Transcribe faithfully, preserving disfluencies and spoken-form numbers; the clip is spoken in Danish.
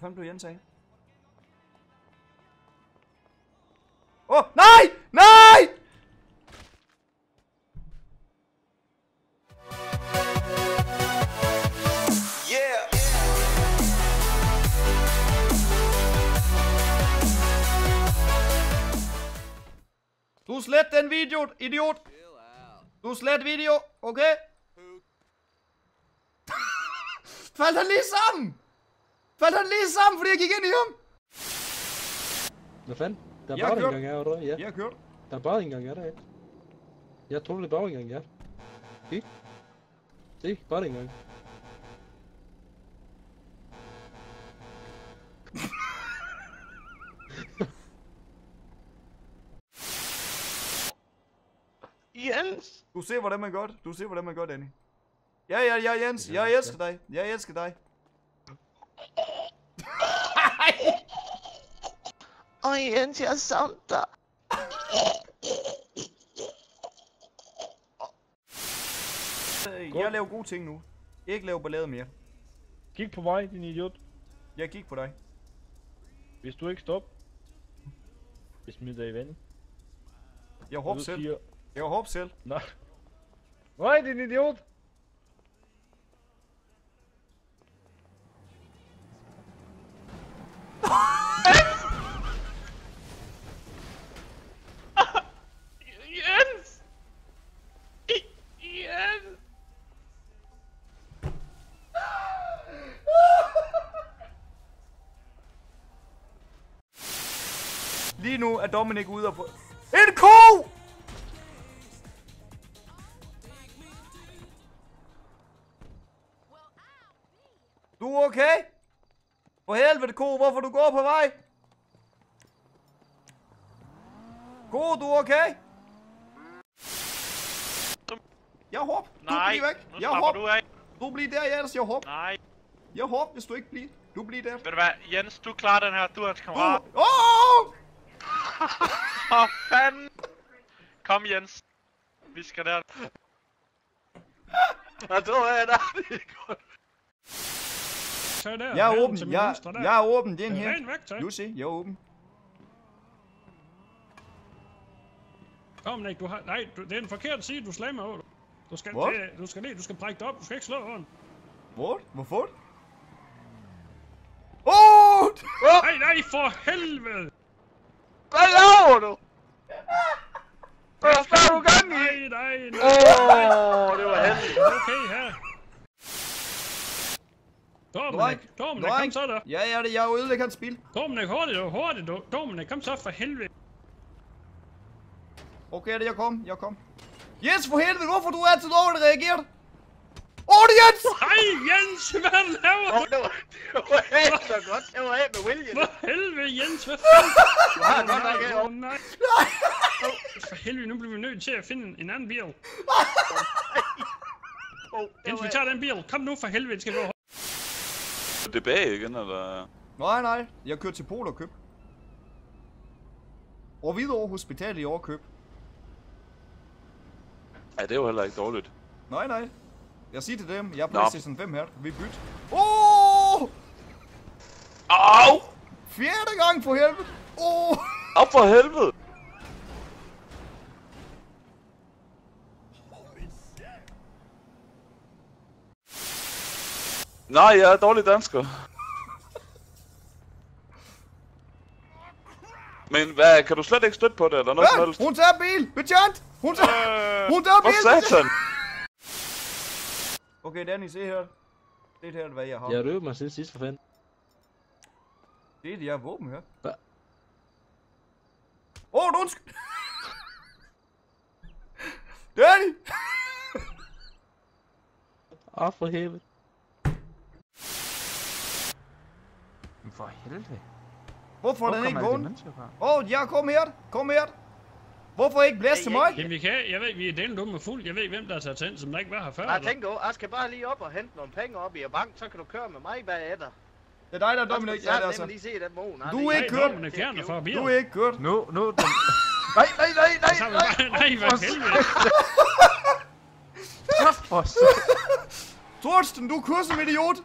Hvad fanden blev Jens af? Åh, oh, nej! Nej! Du slet den video, idiot! Du slet video, okay? Faldt han lige sammen! Faldt han lige sammen, fordi jeg gik ind i ham! Hvad fanden? Der er bare engang her, eller? Jeg har kørt. Der er bare engang her, der er. Jeg tror, det er bare engang her. Kig. Se, bare engang. Jens! Du ser, hvordan man gør det. Du ser, hvordan man gør det, Danny. Ja, ja, ja, Jens. Jeg elsker dig. Jeg elsker dig. Åh, oh, Jens, jeg savner dig. Jeg laver gode ting nu. Ikke lave ballade mere. Kig på mig, din idiot. Jeg gik på dig. Hvis du ikke stopper, jeg smider dig i vandet. Jeg håber selv. Jeg håber selv. Nej. Nej, din idiot! Jens! Jens! Lige nu er Dominik ude og på... En ko! Du er okay? For helvede, ko, hvorfor du går på vej? Ko, du er okay? Jeg håber, du bliver væk. Jeg håber, du bliver der, Jens. Jeg håber. Nej. Jeg håber, hvis du ikke bliver, du bliver der. Ved du hvad, Jens, du klarer den her, du er hans kammerat. Åh! Oh! For fanden! Kom, Jens. Vi skal der. Jeg tror, jeg er der. Det er godt. Der, jeg er åben, jeg, jeg er åben, det er en her. Lucy, jeg er åben. Kom, Nick, du har... Nej, du, det er den forkerte side, du slammer over. Du skal det, du skal ned, du skal brække dig op, du skal ikke slå over. Hvor? Hvorfor? Åh! Oh! Nej, nej, for helvede! Hvad laver du? Hvad skal du gang i? Nej, nej, nej. Åh, oh, det var heldigt. Okay, her. Dominik, Dominik, kom så der. Ja, ja, det, jeg ødelægger hans bil. Dominik, hurtigt, hurtigt, Dominik, kom så for helvede. Okay, det er jeg kom, jeg kom. Jens, for helvede, hvorfor du er altid dårligt reageret? Åh, oh, det er Jens! Hej, Jens, hvad laver du? Oh, det var helt så godt, det var helt med William. For helvede, Jens, hvad fanden? Du har godt nok ikke over. Nej. For helvede, nu bliver vi nødt til at finde en anden bil. Jens, vi tager den bil. Kom nu for helvede, det skal gå. Er det bag igen, eller? Nej, nej. Jeg kører til Polen og køb. Og Hvidovre Hospital i Overkøb. Ja, det er jo heller ikke dårligt. Nej, nej. Jeg siger til dem, jeg er PlayStation fem her. Vi bytter. Åh! Oh! Au! Fjerde gang for helvede! Åh! Oh! Au for helvede! Nej, jeg er dårlig dansker. Men hvad, kan du slet ikke støtte på det, eller noget som helst? Hun tager bil! Betjent! Hun tager, øh, hun tager bil! Hvor satan! Okay, Danny, se her. Det her er, hvad jeg har. Jeg røvede mig siden sidst, for fanden. Det er det, jeg har våben her. Hva? Åh, oh, du Danny! Åh, oh, for helvede. For helvede. Hvorfor er den ikke vågen? Åh, oh, jeg kom her. Kom her. Hvorfor ikke blæst til mig? Jamen vi kan. Jeg ved, vi er delen dumme fuld. Jeg ved ikke, hvem der har taget tænd, som der ikke var her før. Jeg tænker, jeg skal bare lige op og hente nogle penge op i bank, så kan du køre med mig bagefter. Det er dig, der er Dominik. Ja, det er så. Du er ikke kørt. Du er ikke kørt. Nu, nu. Nej, nej, nej, nej, nej. Nej, for helvede. Torsten, du kører som idiot.